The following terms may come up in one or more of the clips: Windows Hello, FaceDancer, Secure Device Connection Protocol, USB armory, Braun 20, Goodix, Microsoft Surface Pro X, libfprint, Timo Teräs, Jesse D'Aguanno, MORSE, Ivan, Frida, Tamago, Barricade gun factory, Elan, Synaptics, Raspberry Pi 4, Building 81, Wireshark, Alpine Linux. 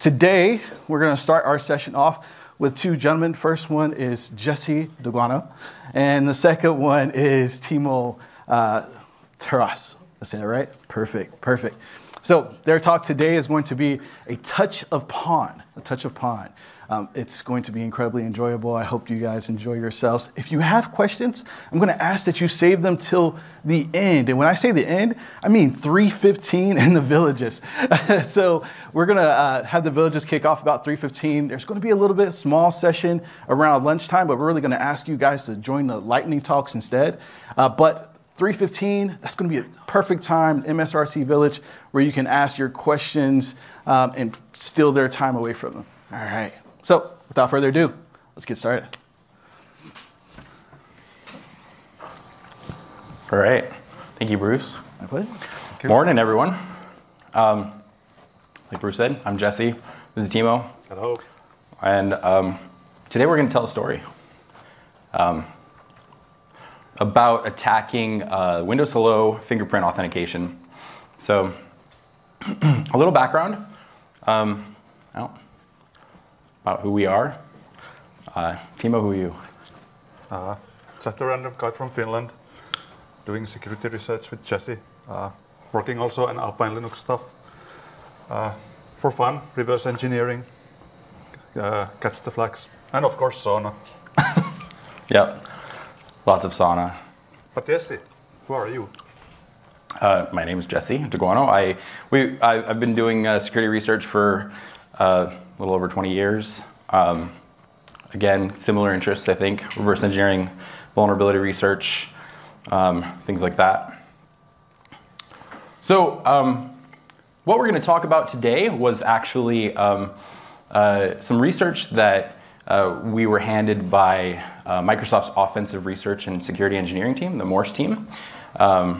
Today, we're going to start our session off with two gentlemen. First one is Jesse D'Aguanno, and the second one is Timo Teräs. I say that right? Perfect, perfect. So their talk today is going to be a touch of Pawn, a touch of Pawn. It's going to be incredibly enjoyable. I hope you guys enjoy yourselves. If you have questions, I'm going to ask that you save them till the end. And when I say the end, I mean 3:15 in the Villages. So we're going to have the Villages kick off about 3:15. There's going to be a little bit small session around lunchtime, but we're really going to ask you guys to join the lightning talks instead. But 3:15, that's going to be a perfect time, MSRC Village, where you can ask your questions and steal their time away from them. All right. So without further ado, let's get started. All right. Thank you, Bruce. My pleasure. Morning, everyone. Like Bruce said, I'm Jesse. This is Timo. Hello. And today we're going to tell a story about attacking Windows Hello fingerprint authentication. So a little background. About who we are. Timo, who are you? Just a random guy from Finland, doing security research with Jesse, working also on Alpine Linux stuff. For fun, reverse engineering, catch the flags, and of course sauna. Yep, lots of sauna. But Jesse, who are you? My name is Jesse D'Aguanno. I've been doing security research for a little over 20 years. Again, similar interests, I think. Reverse engineering, vulnerability research, things like that. So what we're going to talk about today was actually some research that we were handed by Microsoft's Offensive Research and Security Engineering team, the MORSE team. The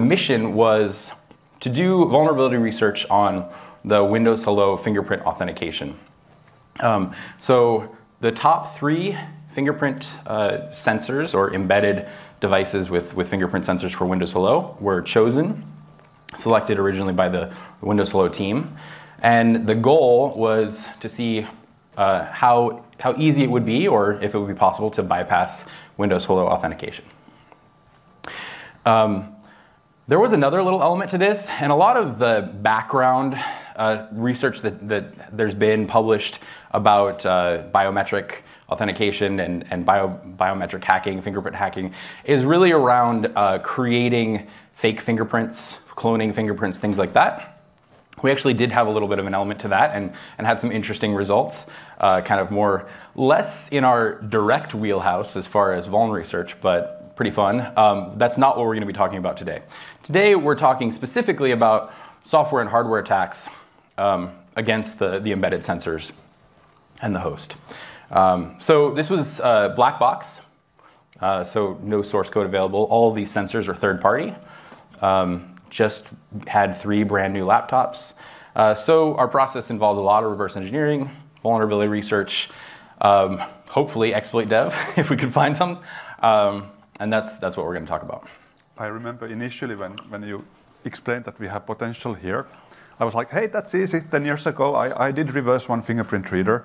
mission was to do vulnerability research on the Windows Hello fingerprint authentication. So the top three fingerprint sensors or embedded devices with fingerprint sensors for Windows Hello were chosen, selected originally by the Windows Hello team. And the goal was to see how easy it would be or if it would be possible to bypass Windows Hello authentication. There was another little element to this, and a lot of the background research that there's been published about biometric authentication and biometric hacking, fingerprint hacking, is really around creating fake fingerprints, cloning fingerprints, things like that. We actually did have a little bit of an element to that and had some interesting results, kind of less in our direct wheelhouse as far as vuln research, but pretty fun. That's not what we're going to be talking about today. Today we're talking specifically about software and hardware attacks against the embedded sensors and the host. So this was black box, so no source code available. All of these sensors are third party. Just had three brand new laptops. So our process involved a lot of reverse engineering, vulnerability research, hopefully exploit dev if we could find some. And that's what we're going to talk about. I remember initially when you explained that we have potential here, I was like, hey, that's easy. 10 years ago, I did reverse one fingerprint reader.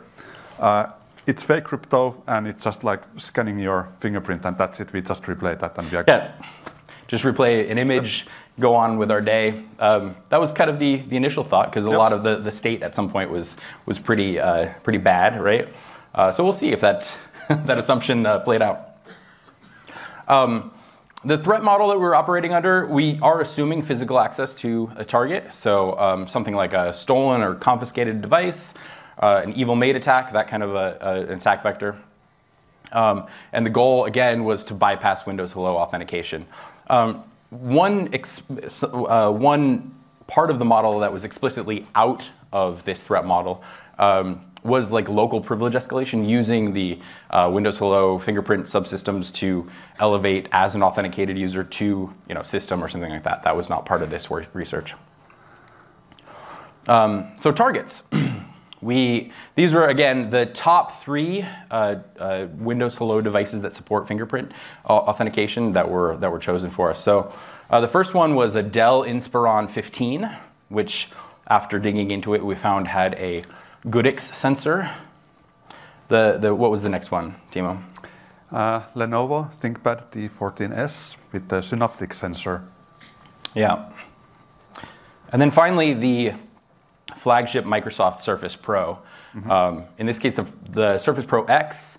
It's fake crypto, and it's just like scanning your fingerprint, and that's it. We just replay that, and we are good. Just replay an image, go on with our day. That was kind of the initial thought, because a lot of the state at some point was pretty bad, right? So we'll see if that that assumption played out. The threat model that we're operating under, we are assuming physical access to a target. So something like a stolen or confiscated device, an evil mate attack, that kind of an attack vector. And the goal, again, was to bypass Windows Hello authentication. One part of the model that was explicitly out of this threat model was like local privilege escalation, using the Windows Hello fingerprint subsystems to elevate as an authenticated user to system or something like that. That was not part of this research. So targets. These were, again, the top three Windows Hello devices that support fingerprint authentication that were chosen for us. So The first one was a Dell Inspiron 15, which after digging into it, we found had a Goodix sensor. What was the next one, Timo? Lenovo ThinkPad D14S with the Synaptic sensor. Yeah. And then finally, the flagship Microsoft Surface Pro. Mm-hmm. In this case, the Surface Pro X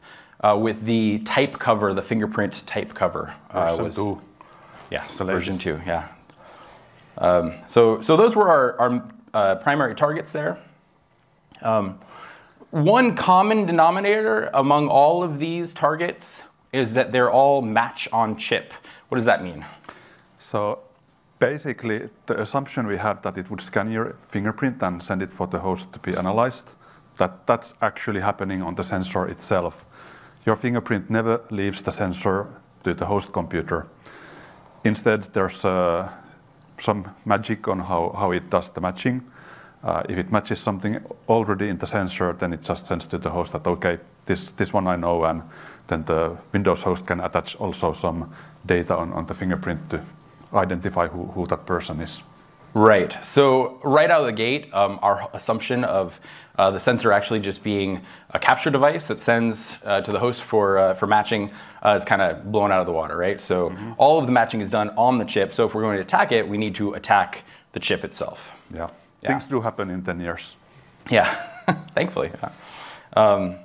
with the type cover, the fingerprint type cover. Version 2. Yeah, version 2, yeah. So those were our primary targets there. One common denominator among all of these targets is that they're all match on chip. What does that mean? So basically, the assumption we had that it would scan your fingerprint and send it for the host to be analyzed, that's actually happening on the sensor itself. Your fingerprint never leaves the sensor to the host computer. Instead, there's some magic on how it does the matching. If it matches something already in the sensor, then it just sends to the host that, okay, this one I know, and then the Windows host can attach also some data on the fingerprint to identify who that person is. Right, so right out of the gate, our assumption of the sensor actually just being a capture device that sends to the host for matching is kind of blown out of the water, right? So all of the matching is done on the chip, so if we're going to attack it, we need to attack the chip itself. Yeah. Yeah. Things do happen in 10 years. Yeah, thankfully. Yeah.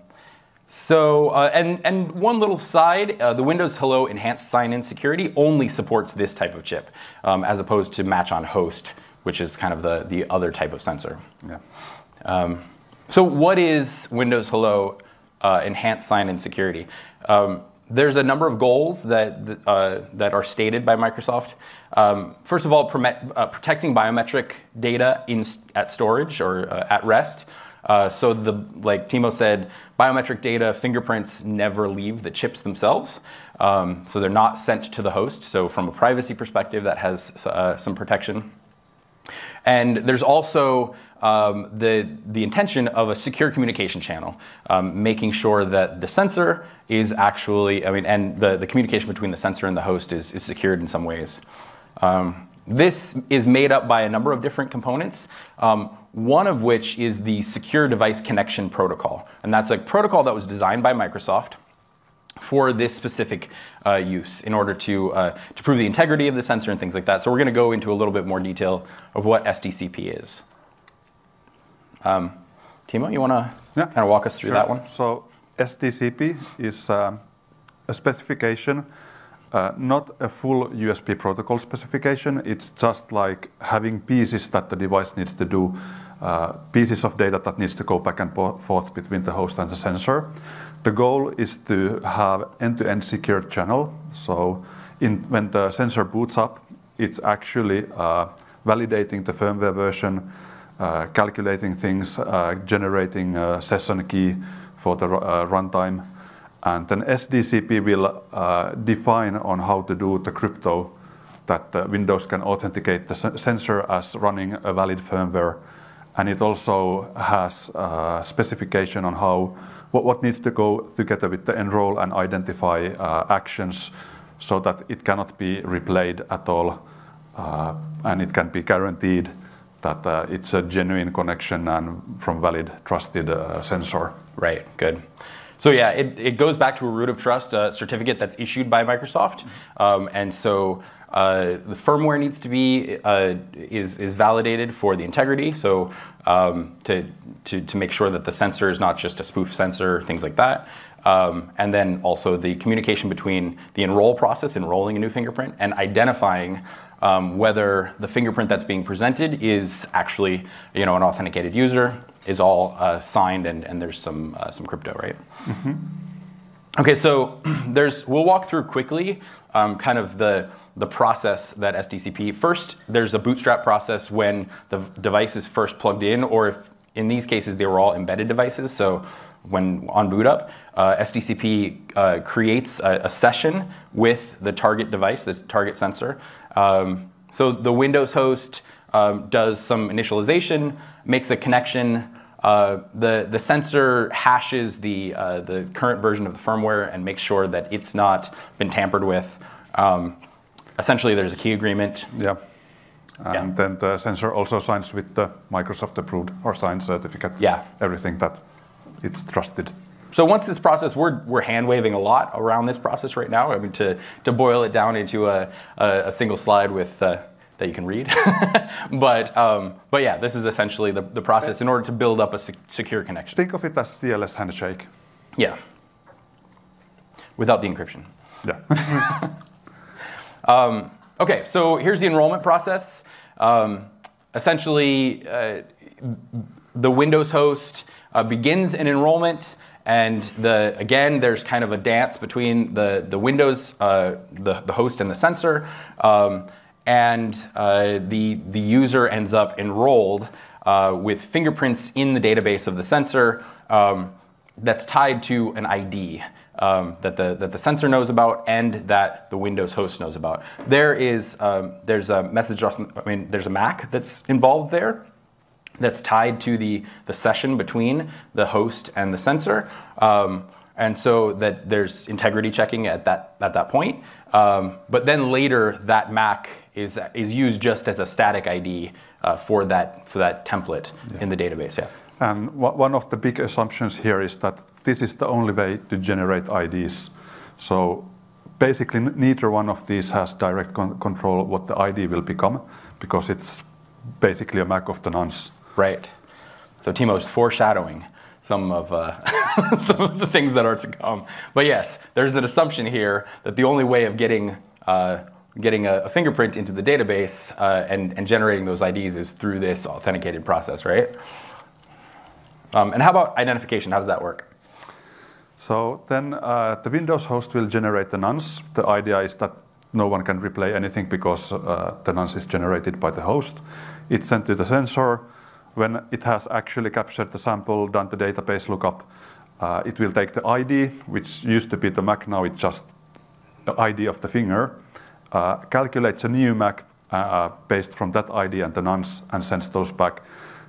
And one little side, the Windows Hello Enhanced Sign-In Security only supports this type of chip, as opposed to match on host, which is kind of the other type of sensor. Yeah. So what is Windows Hello Enhanced Sign-In Security? There's a number of goals that are stated by Microsoft. First of all, protecting biometric data at storage or at rest. So like Timo said, biometric data, fingerprints never leave the chips themselves. So they're not sent to the host. So from a privacy perspective, that has some protection. And there's also the intention of a secure communication channel, making sure that the sensor is actually, and the communication between the sensor and the host is secured in some ways. This is made up by a number of different components, one of which is the Secure Device Connection Protocol. And that's a protocol that was designed by Microsoft for this specific use in order to prove the integrity of the sensor and things like that. So we're going to go into a little bit more detail of what SDCP is. Timo, you want to kind of walk us through that one? So SDCP is a specification, not a full USB protocol specification. It's just like having pieces that the device needs to do, pieces of data that needs to go back and forth between the host and the sensor. The goal is to have end-to-end secure channel. So when the sensor boots up, it's actually validating the firmware version, calculating things, generating a session key for the runtime. And then SDCP will define on how to do the crypto that Windows can authenticate the sensor as running a valid firmware. And it also has a specification on what needs to go together with the enroll and identify actions so that it cannot be replayed at all, and it can be guaranteed that it's a genuine connection and from valid, trusted sensor. Right, good. So yeah, it goes back to a root of trust, a certificate that's issued by Microsoft. And so the firmware needs to be, is validated for the integrity. So to make sure that the sensor is not just a spoof sensor, things like that. And then also the communication between the enroll process, enrolling a new fingerprint, and identifying whether the fingerprint that's being presented is actually, an authenticated user, is all signed, and there's some crypto, right? Mm-hmm. Okay, so we'll walk through quickly kind of the process that SDCP. First, there's a bootstrap process when the device is first plugged in, or if in these cases they were all embedded devices. So when on boot up, SDCP creates a session with the target device, this target sensor. So the Windows host does some initialization, makes a connection. The sensor hashes the current version of the firmware and makes sure that it's not been tampered with. essentially there's a key agreement. Yeah. And then the sensor also signs with the Microsoft approved or signed certificate. Yeah. Everything that it's trusted. So once this process, we're hand waving a lot around this process right now. I mean, to boil it down into a single slide with that you can read. But yeah, this is essentially the process in order to build up a secure connection. Think of it as TLS handshake. Yeah. Without the encryption. Yeah. Okay, so here's the enrollment process. Essentially, the Windows host begins an enrollment, and again, there's kind of a dance between the Windows, the host, and the sensor, and the user ends up enrolled with fingerprints in the database of the sensor that's tied to an ID. That the sensor knows about and that the Windows host knows about. There's a message, there's a MAC that's involved there that's tied to the session between the host and the sensor. And so that there's integrity checking at that point. But then later that MAC is used just as a static ID for that template in the database. Yeah. And one of the big assumptions here is that this is the only way to generate IDs. So basically neither one of these has direct control what the ID will become, because it's basically a MAC of the nonce. Right. So Timo's foreshadowing some of, some of the things that are to come. But yes, there's an assumption here that the only way of getting a fingerprint into the database and generating those IDs is through this authenticated process, right? And how about identification? How does that work? So then the Windows host will generate the nonce. The idea is that no one can replay anything because the nonce is generated by the host. It's sent to the sensor. When it has actually captured the sample, done the database lookup, it will take the ID, which used to be the MAC, now it's just the ID of the finger, calculates a new MAC based from that ID and the nonce, and sends those back.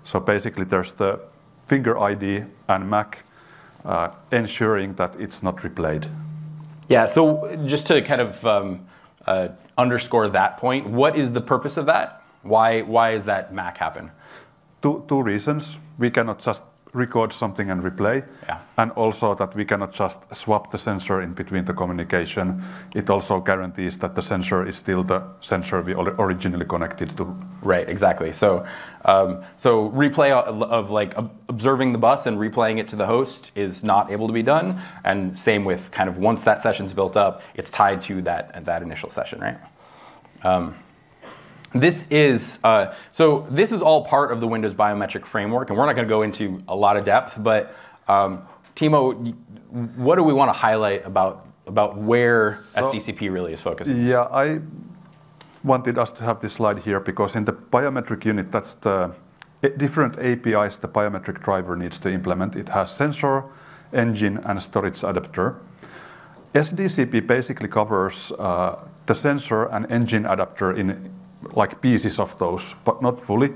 So basically there's the finger ID and MAC, ensuring that it's not replayed. Yeah, so just to kind of underscore that point, what is the purpose of that? Why is that MAC happen? Two reasons. We cannot just record something and replay, and also that we cannot just swap the sensor in between the communication. It also guarantees that the sensor is still the sensor we originally connected to. Right, exactly. So, so replay of like observing the bus and replaying it to the host is not able to be done. And same with kind of once that session's built up, it's tied to that initial session, right? This is all part of the Windows biometric framework, and we're not going to go into a lot of depth. But Timo, what do we want to highlight about where SDCP really is focusing? Yeah, I wanted us to have this slide here because in the biometric unit, that's the different APIs the biometric driver needs to implement. It has sensor, engine, and storage adapter. SDCP basically covers the sensor and engine adapter in like pieces of those, but not fully.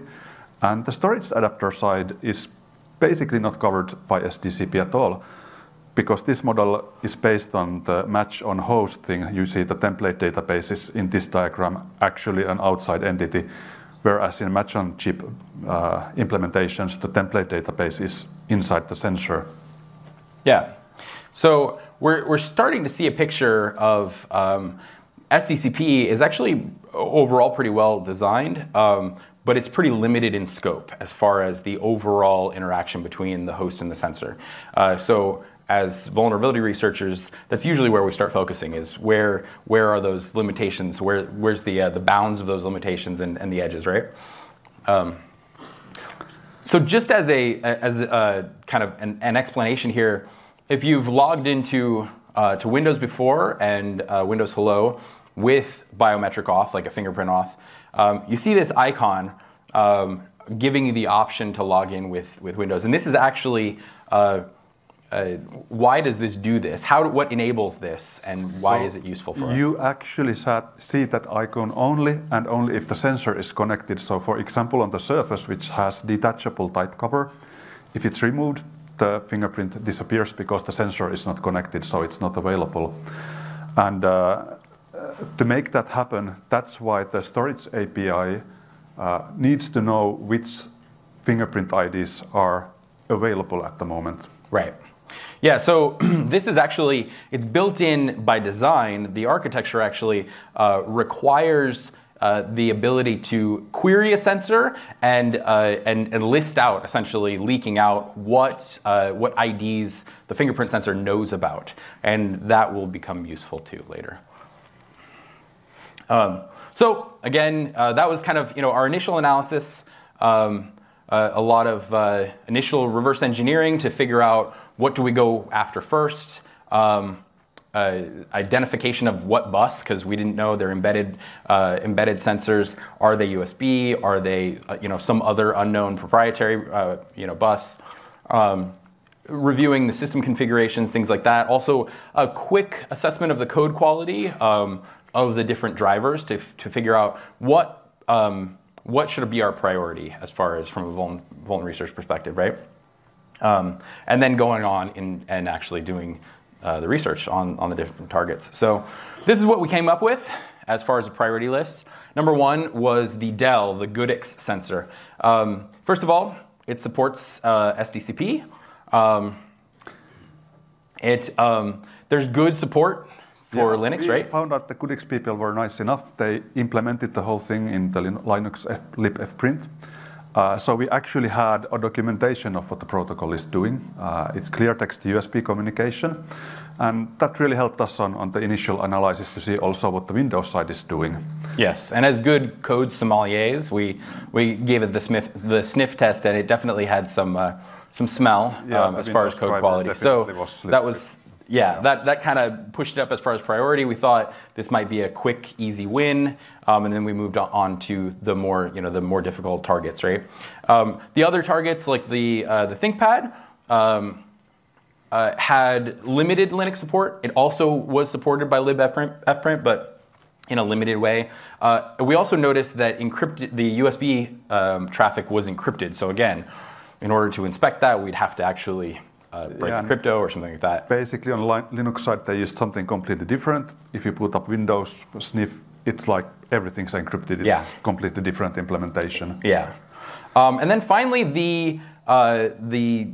And the storage adapter side is basically not covered by SDCP at all, because this model is based on the match on host thing. You see the template database is in this diagram actually an outside entity, whereas in match on chip implementations, the template database is inside the sensor. Yeah, so we're starting to see a picture of SDCP is actually overall pretty well designed, but it's pretty limited in scope as far as the overall interaction between the host and the sensor. So as vulnerability researchers, that's usually where we start focusing, is where are those limitations, where's the bounds of those limitations and the edges, right? So just as a kind of an explanation here, if you've logged into to Windows before and Windows Hello with biometric off, like a fingerprint off, you see this icon giving you the option to log in with Windows. And this is actually, why does this do this? What enables this, and why is it useful for us? You actually see that icon only and only if the sensor is connected. So for example, on the Surface, which has detachable type cover, if it's removed, the fingerprint disappears because the sensor is not connected, so it's not available. And to make that happen, that's why the storage API needs to know which fingerprint IDs are available at the moment. Right. Yeah, so this is actually, it's built in by design. The architecture actually requires the ability to query a sensor and list out, essentially leaking out what IDs the fingerprint sensor knows about. And that will become useful too later. So again, that was kind of, our initial analysis, a lot of initial reverse engineering to figure out what do we go after first, identification of what bus, because we didn't know they're embedded sensors. Are they USB? Are they some other unknown proprietary bus? Reviewing the system configurations, things like that. Also, a quick assessment of the code quality of the different drivers to figure out what should be our priority as far as from a vuln research perspective, right? And then going on and actually doing the research on the different targets. So this is what we came up with as far as the priority list. Number 1 was the DEL, the Goodix sensor. First of all, it supports SDCP. There's good support for Linux, right? We found out the Goodix people were nice enough. They implemented the whole thing in the Linux libfprint. So we actually had a documentation of what the protocol is doing. It's clear text USB communication, and that really helped us on the initial analysis to see also what the Windows side is doing. Yes, and as good code sommeliers, we gave it the sniff test, and it definitely had some smell, as far as code quality. So that was. Yeah, that kind of pushed it up as far as priority. We thought this might be a quick, easy win, and then we moved on to the more, the more difficult targets, right? The other targets, like the ThinkPad, had limited Linux support. It also was supported by libfprint, but in a limited way. We also noticed that the USB traffic was encrypted. So again, in order to inspect that, we'd have to actually break the crypto or something like that. Basically, on the Linux side, they used something completely different. If you put up Windows sniff, it's like everything's encrypted. It's completely different implementation. Yeah. And then finally, the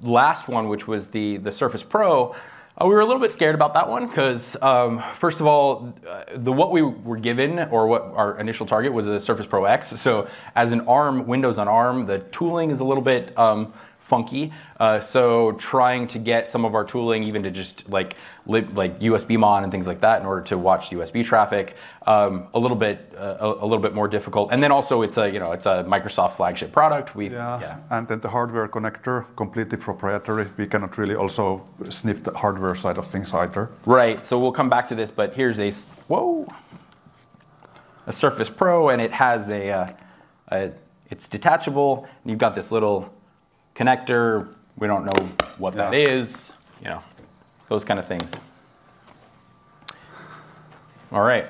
last one, which was the Surface Pro, we were a little bit scared about that one because, first of all, what we were given or what our initial target was a Surface Pro X. So as an ARM, Windows on ARM, the tooling is a little bit funky. So trying to get some of our tooling even to just like USBmon and things like that in order to watch USB traffic, a little bit more difficult. And then also it's a it's a Microsoft flagship product. And then the hardware connector, completely proprietary. We cannot really also sniff the hardware side of things either. Right. So we'll come back to this, but here's a Surface Pro, and it has it's detachable, and you've got this little connector. We don't know what that is, those kind of things. All right.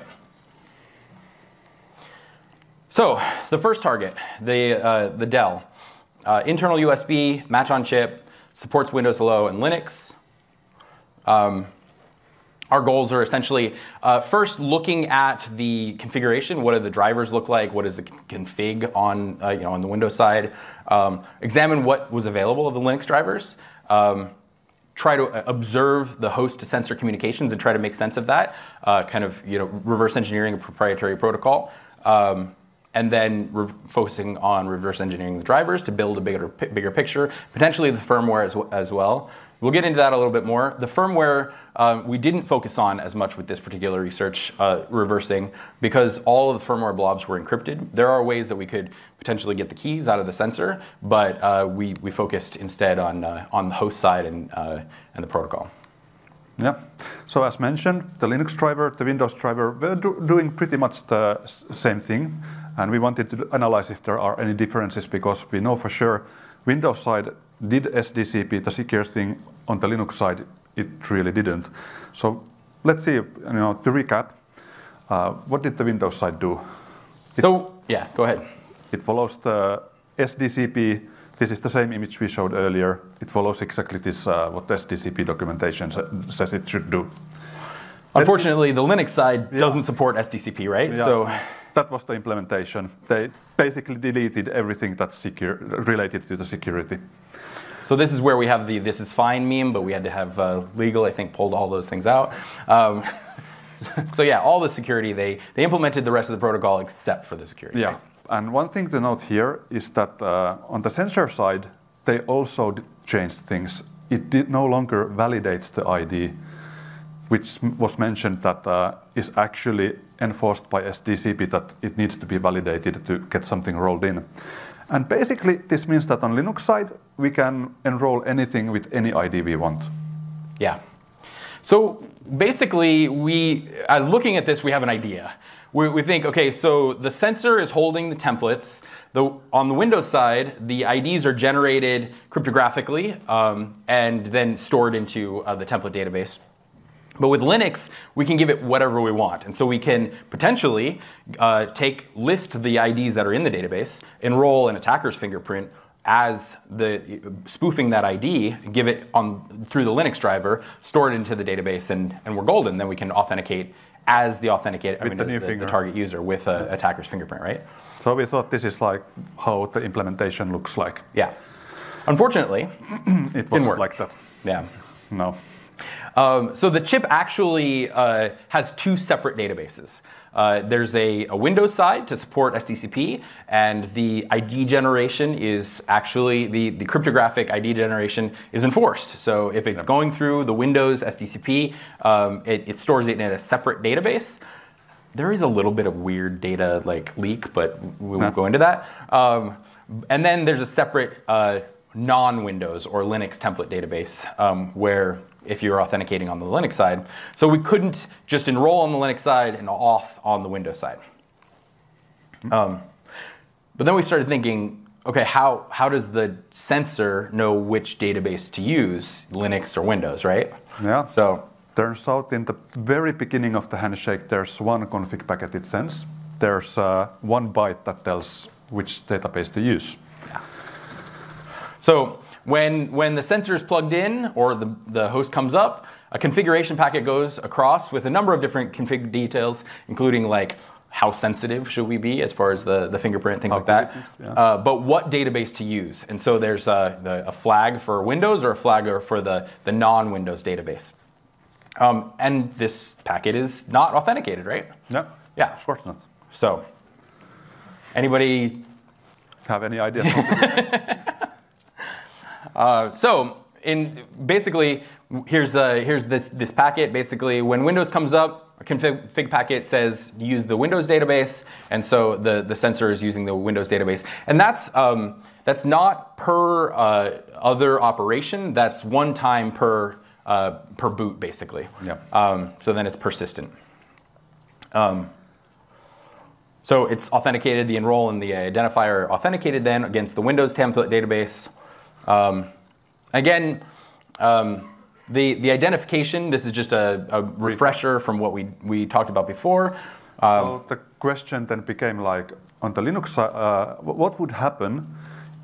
So the first target, the DEL, internal USB, match on chip, supports Windows Hello and Linux. Our goals are essentially first looking at the configuration. What do the drivers look like? What is the config on on the Windows side? Examine what was available of the Linux drivers. Try to observe the host to sensor communications and try to make sense of that. Kind of reverse engineering a proprietary protocol, and then focusing on reverse engineering the drivers to build a bigger picture. Potentially the firmware as well. We'll get into that a little bit more. The firmware we didn't focus on as much with this particular research, reversing, because all of the firmware blobs were encrypted. There are ways that we could potentially get the keys out of the sensor, but we focused instead on the host side and the protocol. Yeah. So as mentioned, the Linux driver, the Windows driver, we're doing pretty much the same thing, and we wanted to analyze if there are any differences, because we know for sure Windows side did SDCP, the secure thing. On the Linux side, it really didn't. So let's see, to recap, what did the Windows side do? Go ahead. It follows the SDCP. This is the same image we showed earlier. It follows exactly this, what the SDCP documentation says it should do. Unfortunately, the Linux side doesn't support SDCP, right? Yeah. So that was the implementation. They basically deleted everything that's secure, related to the security. So this is where we have the "this is fine" meme, but we had to have legal, I think, pulled all those things out. So yeah, all the security, they implemented the rest of the protocol except for the security. Yeah, right? And one thing to note here is that on the sensor side, they also changed things. It no longer validates the ID, which was mentioned that is actually enforced by SDCP, that it needs to be validated to get something rolled in. And basically, this means that on Linux side, we can enroll anything with any ID we want. Yeah. So basically, looking at this, we have an idea. We think, okay, so the sensor is holding the templates. On the Windows side, the IDs are generated cryptographically and then stored into the template database. But with Linux, we can give it whatever we want. And so we can potentially list the IDs that are in the database, enroll an attacker's fingerprint as spoofing that ID, give it through the Linux driver, store it into the database, and we're golden. Then we can authenticate as the target user with an attacker's fingerprint, right? So we thought this is like how the implementation looks like. Yeah. Unfortunately, it wasn't like that. Yeah. No. So the chip actually has two separate databases. There's a Windows side to support SDCP, and the ID generation is actually, the cryptographic ID generation is enforced. So if it's going through the Windows SDCP, it stores it in a separate database. There is a little bit of weird data like leak, but we won't go into that. And then there's a separate non-Windows or Linux template database where if you're authenticating on the Linux side. So we couldn't just enroll on the Linux side and auth on the Windows side. But then we started thinking, okay, how does the sensor know which database to use, Linux or Windows, right? Yeah, so turns out in the very beginning of the handshake, there's one config packet it sends. There's one byte that tells which database to use. Yeah. So when the sensor is plugged in or the host comes up, a configuration packet goes across with a number of different config details, including like how sensitive should we be as far as the fingerprint, things like that, but what database to use. And so there's a flag for Windows or a flag for the non-Windows database. And this packet is not authenticated, right? No. Yeah. Of course not. So anybody have any ideas? Basically, here's this packet. Basically, when Windows comes up, a config packet says use the Windows database, and so the sensor is using the Windows database. And that's not per other operation. That's one time per boot, basically. Yeah. So then it's persistent. So it's authenticated. The enroll and the identifier are authenticated then against the Windows template database. The identification, this is just a refresher from what we talked about before. So the question then became like, on the Linux side, what would happen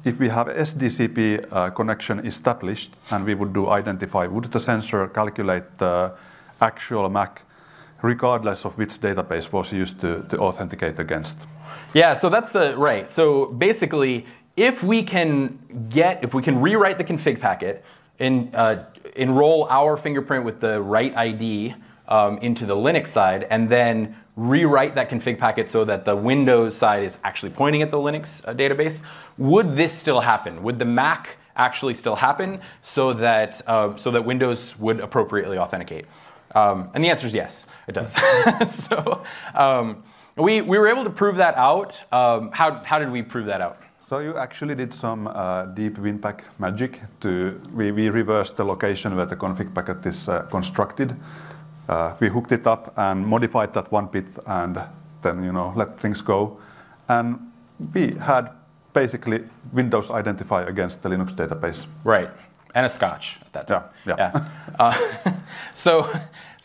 if we have SDCP connection established and we would do identify? Would the sensor calculate the actual MAC regardless of which database was used to authenticate against? Yeah, so that's right. So basically, if we can rewrite the config packet and enroll our fingerprint with the right ID into the Linux side, and then rewrite that config packet so that the Windows side is actually pointing at the Linux database, would this still happen? Would the MAC actually still happen so that Windows would appropriately authenticate? And the answer is yes, it does. So we were able to prove that out. How did we prove that out? So you actually did some deep Winpack magic. We reversed the location where the config packet is constructed. We hooked it up and modified that one bit, and then let things go. And we had basically Windows identify against the Linux database. Right, and a Scotch at that time. Yeah.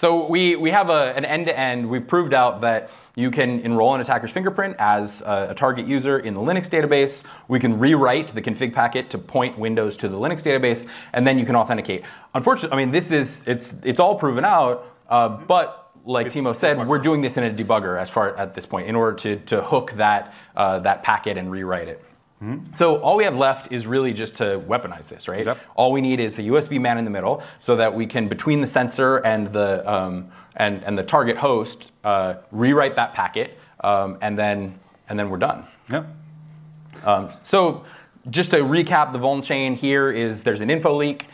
So we have an end-to-end. We've proved out that you can enroll an attacker's fingerprint as a target user in the Linux database. We can rewrite the config packet to point Windows to the Linux database, and then you can authenticate. Unfortunately, I mean, it's all proven out, but like Timo said, we're doing this in a debugger as far at this point in order to hook that, that packet and rewrite it. So all we have left is really just to weaponize this, right? Yep. All we need is the USB man in the middle so that we can, between the sensor and the target host, rewrite that packet, and then we're done. Yep. So just to recap, the vuln chain here is there's an info leak.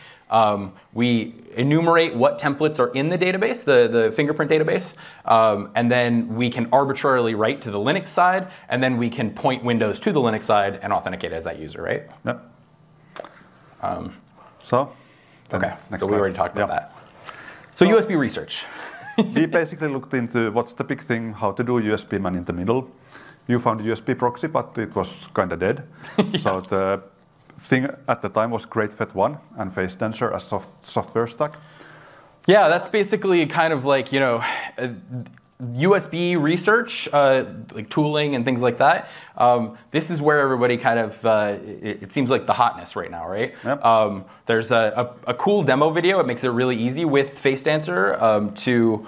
We enumerate what templates are in the database, the fingerprint database, and then we can arbitrarily write to the Linux side, and then we can point Windows to the Linux side and authenticate as that user, right? Yep. So we already talked about that. So USB research. We basically looked into what's the big thing, how to do USB man in the middle. You found a USB proxy, but it was kind of dead. So the thing at the time was GreatFET 1 and FaceDancer as software stack. Yeah, that's basically kind of like, you know, USB research, like tooling and things like that. This is where everybody kind of, it seems like the hotness right now, right? Yep. There's a cool demo video. It makes it really easy with FaceDancer to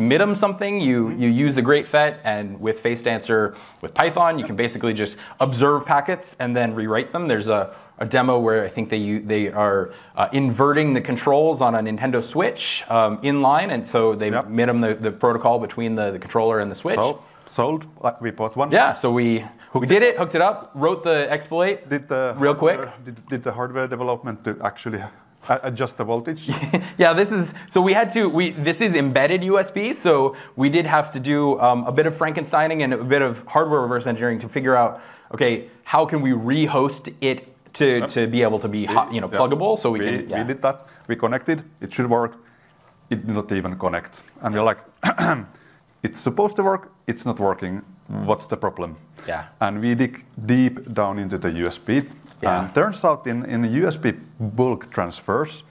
midim something. You use the GreatFET, and with FaceDancer with Python, you can basically just observe packets and then rewrite them. There's a demo where I think they are inverting the controls on a Nintendo Switch inline, and so they midim the protocol between the controller and the Switch. So, sold. We bought one. Yeah, so we did it, hooked it up, wrote the exploit real quick. Did the hardware development to actually adjust the voltage? Yeah, this is, so we had to, this is embedded USB, so we did have to do a bit of Frankensteining and a bit of hardware reverse engineering to figure out, okay, how can we rehost it to be able to be pluggable, so we did that. We connected. It should work. It did not even connect, and we're like, it's supposed to work. It's not working. What's the problem? Yeah. And we dig deep down into the USB, and turns out in USB bulk transfers,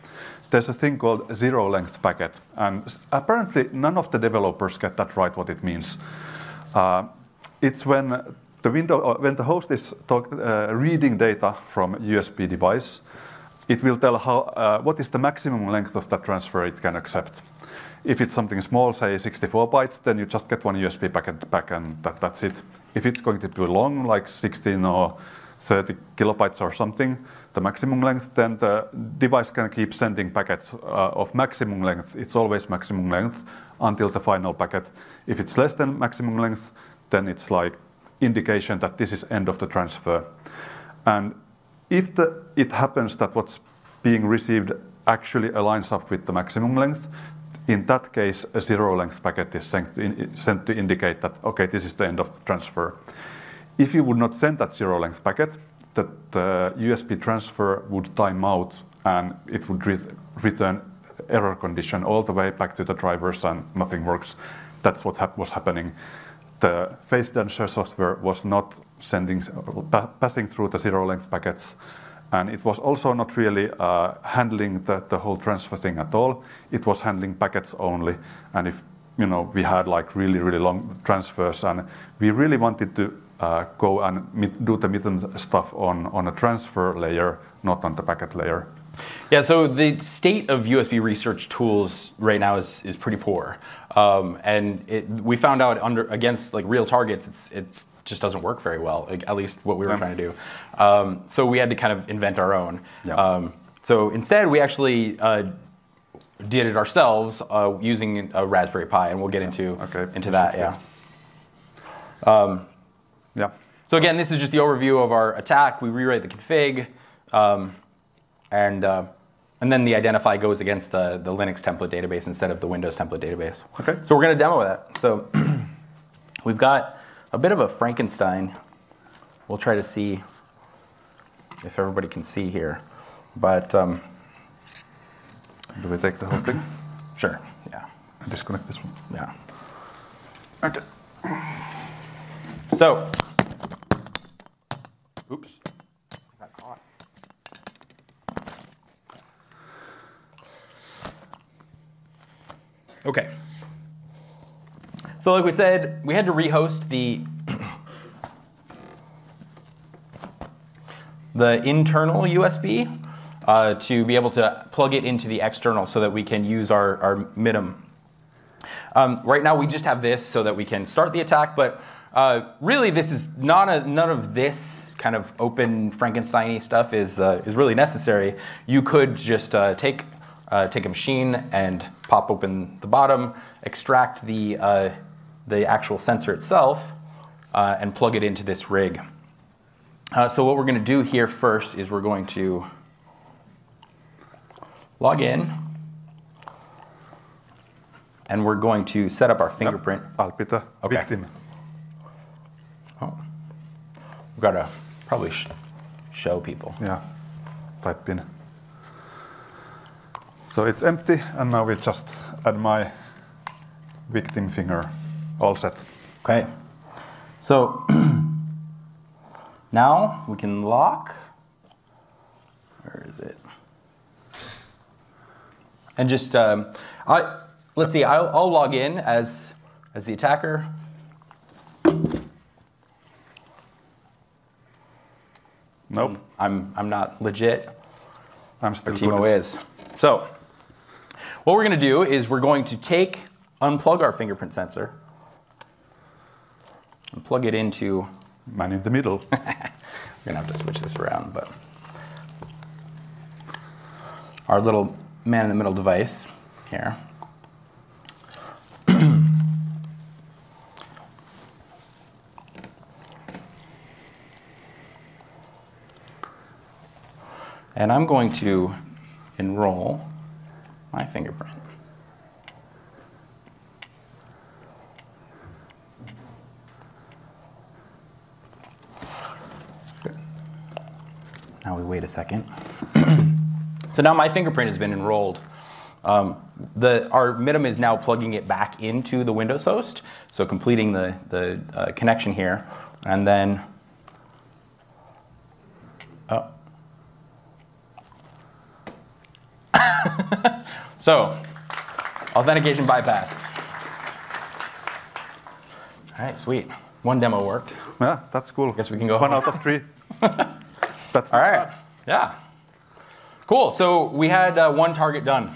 there's a thing called zero-length packet, and apparently none of the developers get that right. What it means? It's when the host is reading data from USB device, it will tell what is the maximum length of that transfer it can accept. If it's something small, say 64 bytes, then you just get one USB packet back, and that's it. If it's going to be long, like 16 or 30 kilobytes or something, the maximum length, then the device can keep sending packets of maximum length. It's always maximum length until the final packet. If it's less than maximum length, then it's like indication that this is end of the transfer. And if it happens that what's being received actually aligns up with the maximum length, in that case, a zero-length packet is sent to indicate that, okay, this is the end of the transfer. If you would not send that zero-length packet, the USB transfer would time out, and it would return error condition all the way back to the drivers, and nothing works. That's what was happening. The FaceDancer software was not passing through the zero-length packets, and it was also not really handling the whole transfer thing at all. It was handling packets only, and if we had like really, really long transfers, and we really wanted to go and do the middle stuff on a transfer layer, not on the packet layer. Yeah, so the state of USB research tools right now is pretty poor, and we found out against like real targets, it just doesn't work very well. Like, at least what we were trying to do. So we had to kind of invent our own. Yeah. So instead, we actually did it ourselves using a Raspberry Pi, and we'll get into that. Yeah. So again, this is just the overview of our attack. We rewrite the config. And then the identify goes against the Linux template database instead of the Windows template database. Okay. So we're going to demo that. So we've got a bit of a Frankenstein. We'll try to see if everybody can see here. But do we take the whole thing? Sure. Yeah. I disconnect this one. Yeah. Okay. So. Oops. Okay. So like we said, we had to rehost the internal USB to be able to plug it into the external so that we can use our MIDM. Right now we just have this so that we can start the attack, but really this is not a, none of this kind of open Frankenstein-y stuff is really necessary. You could just take a machine and pop open the bottom, extract the actual sensor itself, and plug it into this rig. So what we're going to do here first is we're going to log in, and we're going to set up our fingerprint. Alpita, okay. Victim. Oh, we've got to probably show people. Yeah, type in. So it's empty, and now we just add my victim finger. All set. Okay. So now we can lock. Where is it? And just let's see. I'll log in as the attacker. Nope. I'm not legit. I'm still. Timo is. So. What we're going to do is we're going to unplug our fingerprint sensor and plug it into... Mine in the middle. We're going to have to switch this around, but... Our little man in the middle device here. And I'm going to enroll my fingerprint. Good. Now we wait a second. So now my fingerprint has been enrolled. Our MIDM is now plugging it back into the Windows host, so completing the connection here. And then, oh. So, authentication bypass. All right, sweet. One demo worked. Yeah, that's cool. Guess we can go home. 1 out of 3. That's all right. Bad. Yeah. Cool. So we had one target done.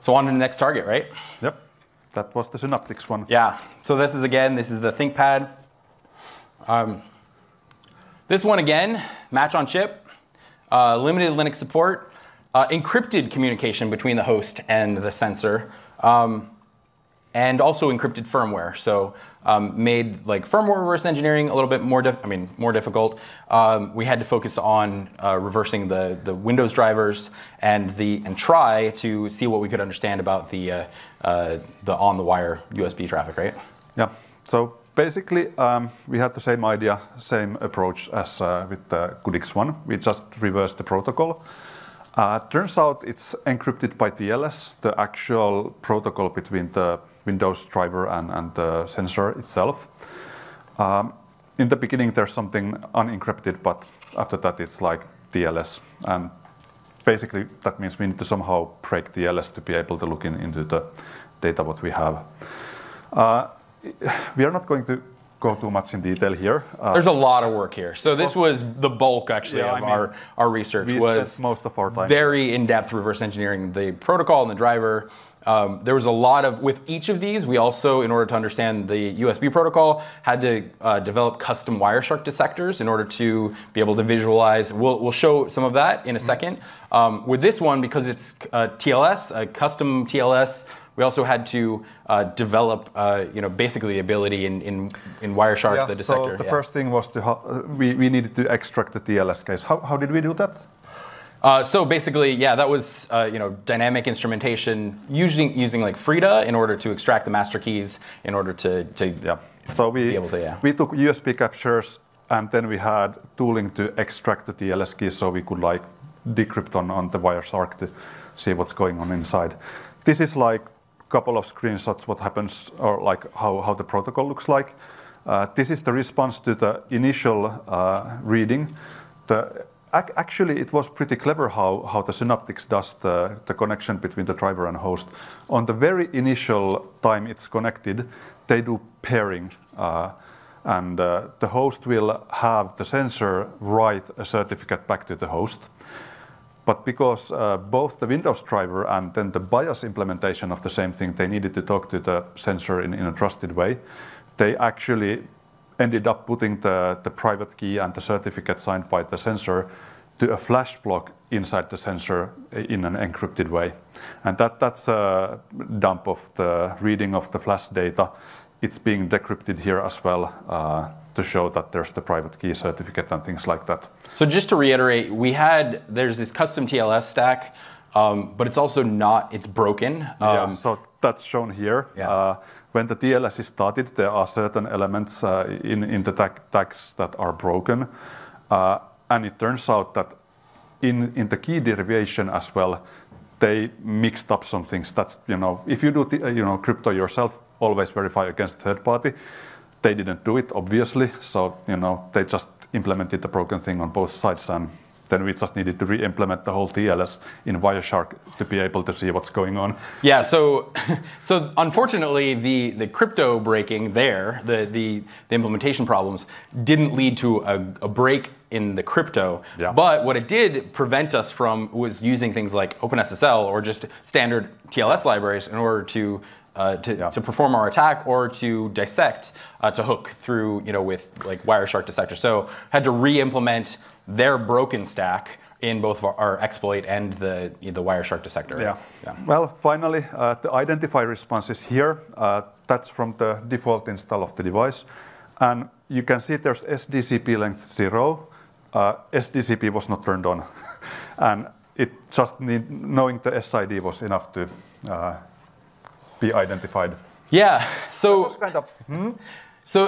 So on to the next target, right? Yep. That was the Synaptics one. Yeah. So this is, again, this is the ThinkPad. This one, again, match on chip, limited Linux support, encrypted communication between the host and the sensor, and also encrypted firmware. So made like firmware reverse engineering a little bit more, more difficult. We had to focus on reversing the Windows drivers and try to see what we could understand about the on-the-wire USB traffic, right? Yeah. So basically, we had the same idea, same approach as with the Goodix one. We just reversed the protocol. Turns out it's encrypted by TLS, the actual protocol between the Windows driver and the sensor itself. In the beginning, there's something unencrypted, but after that, it's like TLS. And basically, that means we need to somehow break TLS to be able to look into the data what we have. We are not going to go too much in detail here. There's a lot of work here. So this was the bulk, actually, yeah, of our research. We spent most of our time very in-depth reverse engineering the protocol and the driver. There was a lot of, with each of these, we also, in order to understand the USB protocol, had to develop custom Wireshark dissectors in order to be able to visualize. We'll show some of that in a second. With this one, because it's TLS, a custom TLS, we also had to develop, basically the ability in Wireshark, yeah, the dissector. So the first thing was we needed to extract the TLS case. How did we do that? So basically, yeah, that was dynamic instrumentation, using like Frida in order to extract the master keys in order to yeah. So we be able to, yeah. We took USB captures and then we had tooling to extract the TLS keys so we could like decrypt on the Wireshark to see what's going on inside. This is like couple of screenshots what happens, or like how the protocol looks like. This is the response to the initial reading. The Actually, it was pretty clever how the Synaptics does the connection between the driver and host. On the very initial time it's connected, they do pairing. And the host will have the sensor write a certificate back to the host. But because both the Windows driver and then the BIOS implementation of the same thing, they needed to talk to the sensor in a trusted way, they actually ended up putting the private key and the certificate signed by the sensor to a flash block inside the sensor in an encrypted way. And that's a dump of the reading of the flash data. It's being decrypted here as well to show that there's the private key certificate and things like that. So just to reiterate, there's this custom TLS stack, but it's also not, it's broken. Yeah, so that's shown here. Yeah. When the TLS is started, there are certain elements in the tags that are broken. And it turns out that in the key derivation as well, they mixed up some things. That's, you know, if you do crypto yourself, always verify against third party. They didn't do it, obviously. So, you know, they just implemented the broken thing on both sides, and then we just needed to re-implement the whole TLS in Wireshark to be able to see what's going on. Yeah, so unfortunately, the crypto breaking there, the implementation problems, didn't lead to a break in the crypto. Yeah. But what it did prevent us from was using things like OpenSSL or just standard TLS libraries in order to perform our attack or to dissect, to hook through, you know, with like Wireshark dissector. So had to re-implement their broken stack in both our exploit and the Wireshark dissector. Yeah. Yeah. Well, finally, the identify response is here. That's from the default install of the device. And you can see there's SDCP length 0. SDCP was not turned on. And it just knowing the SID was enough to be identified. Yeah. So that was kind of,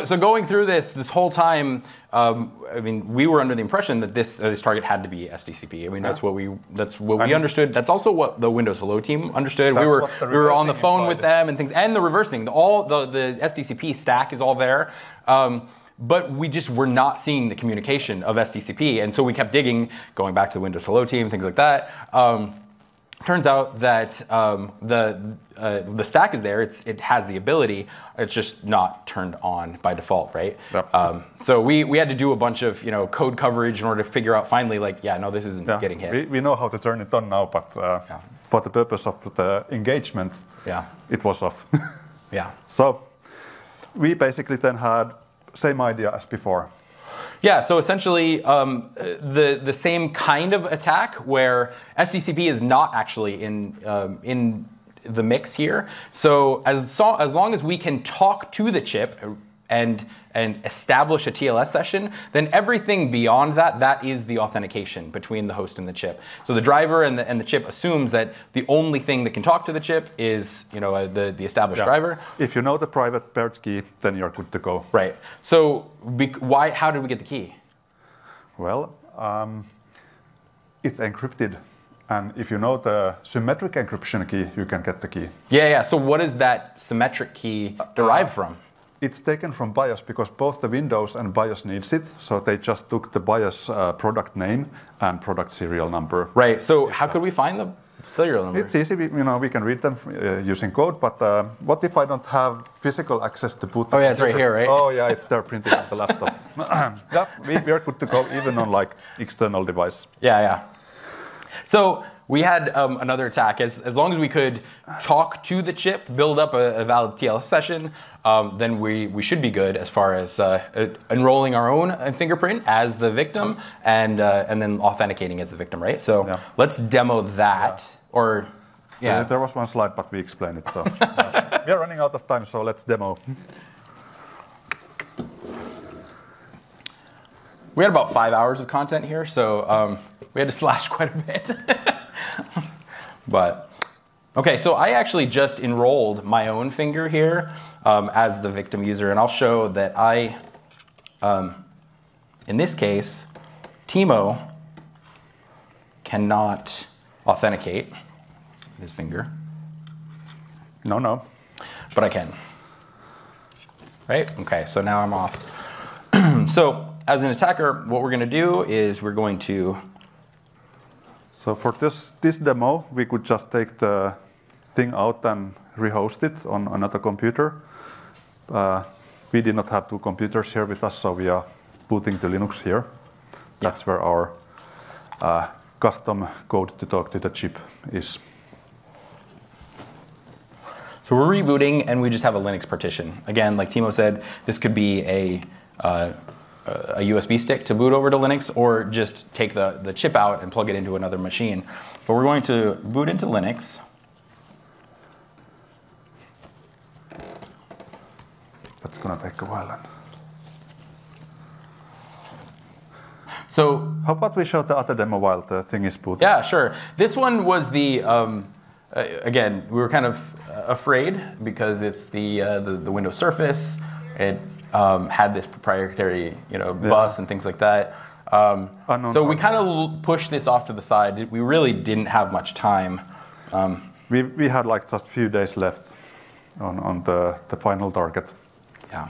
So going through this whole time, I mean, we were under the impression that this target had to be SDCP. I mean, that's what we understood. That's also what the Windows Hello team understood. We were on the phone with them and things, and the reversing. The SDCP stack is all there. But we just were not seeing the communication of SDCP, and so we kept digging, going back to the Windows Hello team, things like that. Turns out that the stack is there. It has the ability. It's just not turned on by default, right? Yep. So we had to do a bunch of code coverage in order to figure out finally, like, yeah, no, this isn't getting hit. We know how to turn it on now, but for the purpose of the engagement, it was off. Yeah. So we basically then had same idea as before. Yeah, so essentially the same kind of attack where SDCP is not actually in the mix here. So as long as we can talk to the chip and establish a TLS session, then everything beyond that is the authentication between the host and the chip. So the driver and the chip assumes that the only thing that can talk to the chip is the established driver. If you know the private paired key, then you're good to go. Right. So how did we get the key? Well, it's encrypted. And if you know the symmetric encryption key, you can get the key. Yeah, yeah. So what is that symmetric key derived from? It's taken from BIOS because both the Windows and BIOS needs it. So they just took the BIOS product name and product serial number. Right. So how could we find the serial number? It's easy. We can read them using code. But what if I don't have physical access to boot? Oh yeah, it's right here, right? Oh yeah, it's there printed on the laptop. Yeah, we're good to go even on like external device. Yeah, yeah. So we had another attack. As long as we could talk to the chip, build up a valid TLS session, then we should be good as far as enrolling our own fingerprint as the victim and then authenticating as the victim, right? So let's demo that. So there was one slide, but we explained it. So we are running out of time, so let's demo. We had about 5 hours of content here, so we had to slash quite a bit. But okay, so I actually just enrolled my own finger here as the victim user, and I'll show that I, in this case, Timo cannot authenticate his finger. No. But I can. Right? Okay, so now I'm off. So as an attacker, what we're going to do is we're going to... So for this demo, we could just take the thing out and rehost it on another computer. We did not have two computers here with us, so we are booting to Linux here. That's where our custom code to talk to the chip is. So we're rebooting, and we just have a Linux partition. Again, like Timo said, this could be a USB stick to boot over to Linux, or just take the chip out and plug it into another machine. But we're going to boot into Linux. That's going to take a while. So how about we show the other demo while the thing is booted? Yeah, sure. This one was the, again, we were kind of afraid because it's the Windows Surface. It had this proprietary, bus and things like that. So we kind of pushed this off to the side. We really didn't have much time. We had like just a few days left on the final target. Yeah.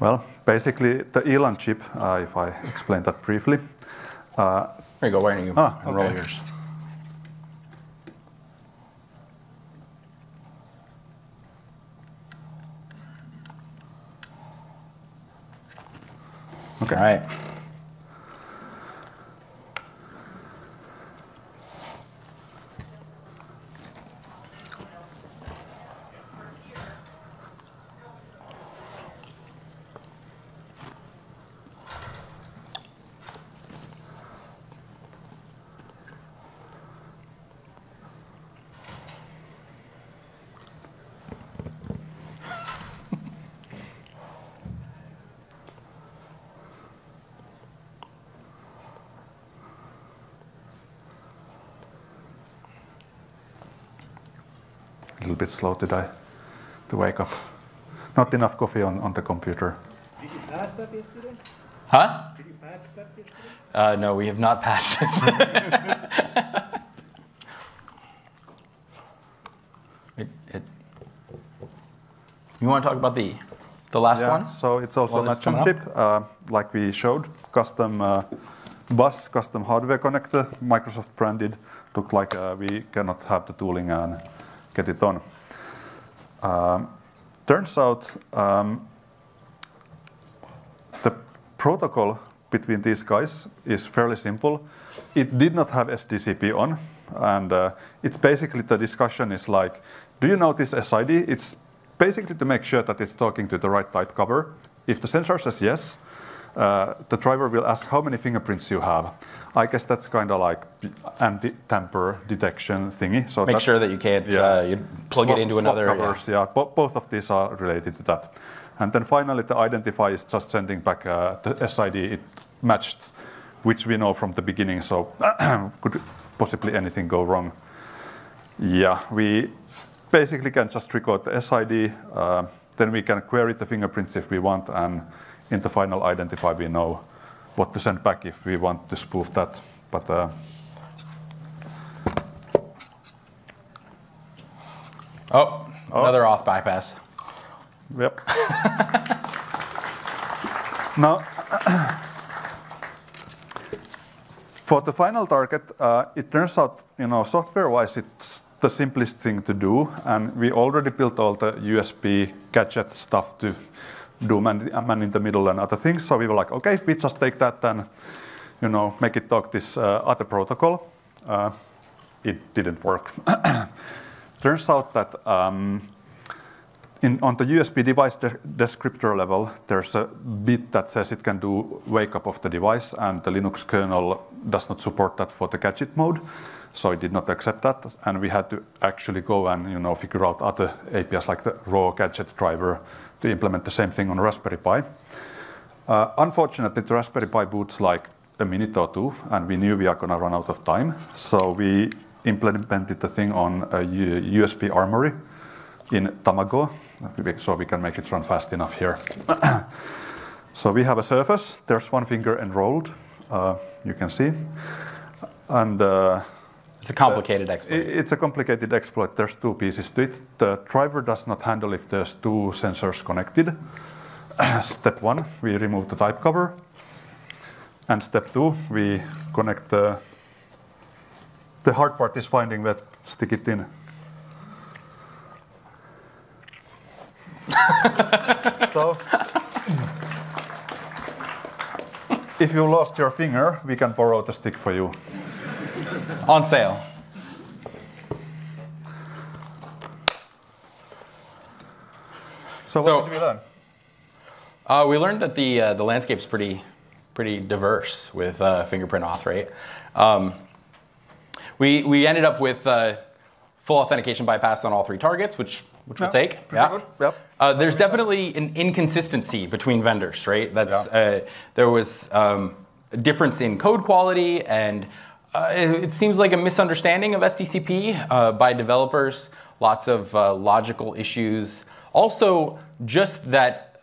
Well, basically, the Elan chip, if I explain that briefly. There you go, why don't you enroll yours? Okay. All right. A little bit slow today to wake up. Not enough coffee on the computer. Did you patch that yesterday? Huh? Did you patch that yesterday? No, we have not patched this. You want to talk about the last one? So it's also an action chip, like we showed. Custom bus, custom hardware connector, Microsoft branded. Looked like we cannot have the tooling and get it on. Turns out the protocol between these guys is fairly simple. It did not have SDCP on, and it's basically the discussion is like, do you know this SID? It's basically to make sure that it's talking to the right light cover. If the sensor says yes, the driver will ask how many fingerprints you have. I guess that's kind of like anti-tamper detection thingy. So make sure that you can't you plug it into another. Covers, both of these are related to that. And then finally, the identify is just sending back the SID it matched, which we know from the beginning. So could possibly anything go wrong? Yeah, we basically can just record the SID. Then we can query the fingerprints if we want, and in the final identify, we know what to send back if we want to spoof that. But another off bypass. Yep. Now, for the final target, it turns out, software-wise, it's the simplest thing to do, and we already built all the USB gadget stuff to do man in the middle and other things. So we were like, okay, we just take that and make it talk this other protocol. It didn't work. Turns out that on the USB device descriptor level, there's a bit that says it can do wake up of the device, and the Linux kernel does not support that for the gadget mode. So it did not accept that, and we had to actually go and figure out other APIs like the raw gadget driver to implement the same thing on Raspberry Pi. Unfortunately, the Raspberry Pi boots like a minute or two, and we knew we are going to run out of time. So we implemented the thing on a USB armory, in Tamago, so we can make it run fast enough here. So we have a surface, there's one finger enrolled, you can see. And it's a complicated exploit. It's a complicated exploit. There's two pieces to it. The driver does not handle if there's two sensors connected. Step one, we remove the type cover. And step two, we connect the hard part is finding that, stick it in. So, if you lost your finger, we can borrow the stick for you. On sale. So what did we learn? We learned that the landscape's pretty diverse with fingerprint auth, right? We ended up with full authentication bypass on all three targets, which we'll take. Yeah. Good. Yep. There's definitely an inconsistency between vendors, right? That's there was a difference in code quality, and it seems like a misunderstanding of SDCP by developers. Lots of logical issues. Also, just that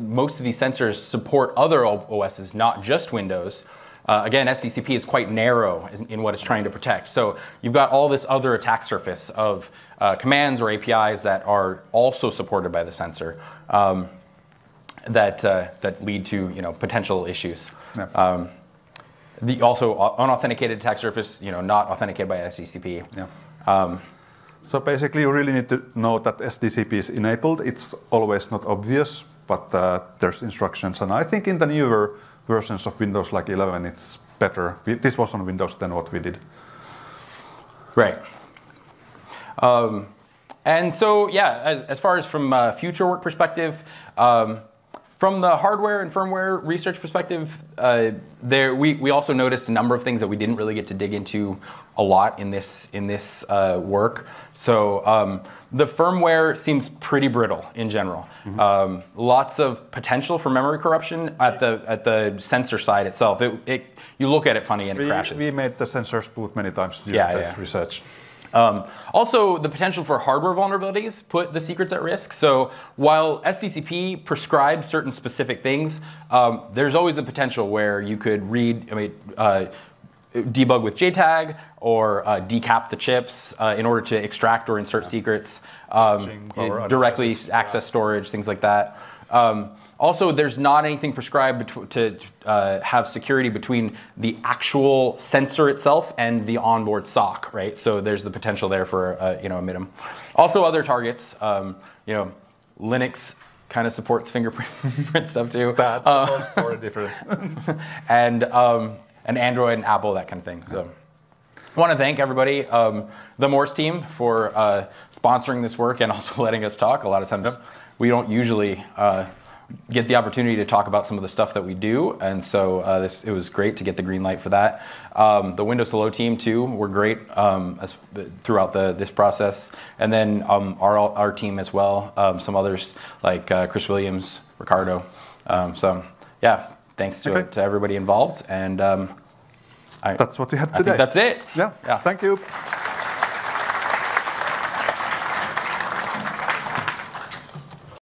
most of these sensors support other OSs, not just Windows. Again, SDCP is quite narrow in what it's trying to protect. So you've got all this other attack surface of commands or APIs that are also supported by the sensor that lead to potential issues. Yeah. Also unauthenticated attack surface, not authenticated by SDCP. Yeah. So basically, you really need to know that SDCP is enabled. It's always not obvious, but there's instructions, and I think in the newer versions of Windows like 11, it's better. This was on Windows 10 what we did. Right. And so, yeah, as far as from a future work perspective, from the hardware and firmware research perspective, we also noticed a number of things that we didn't really get to dig into a lot in this work. So the firmware seems pretty brittle in general. Mm-hmm. Lots of potential for memory corruption at the sensor side itself. You look at it funny and it crashes. We made the sensors boot many times during that research. Also, the potential for hardware vulnerabilities put the secrets at risk. So while SDCP prescribes certain specific things, there's always a potential where you could debug with JTAG or decap the chips in order to extract or insert secrets, directly access storage, things like that. Also, there's not anything prescribed to have security between the actual sensor itself and the onboard SOC, right? So there's the potential there for a MIDM. Also, other targets, Linux kind of supports fingerprint stuff too. That's a whole story different. And Android and Apple, that kind of thing. So, I want to thank everybody, the MORSE team, for sponsoring this work and also letting us talk. A lot of times, we don't usually get the opportunity to talk about some of the stuff that we do, and so it was great to get the green light for that. The Windows Hello team too were great throughout this process, and then our team as well. Some others like Chris Williams, Ricardo. So yeah, thanks to everybody involved, and that's what we had today. I think that's it. Yeah. Thank you.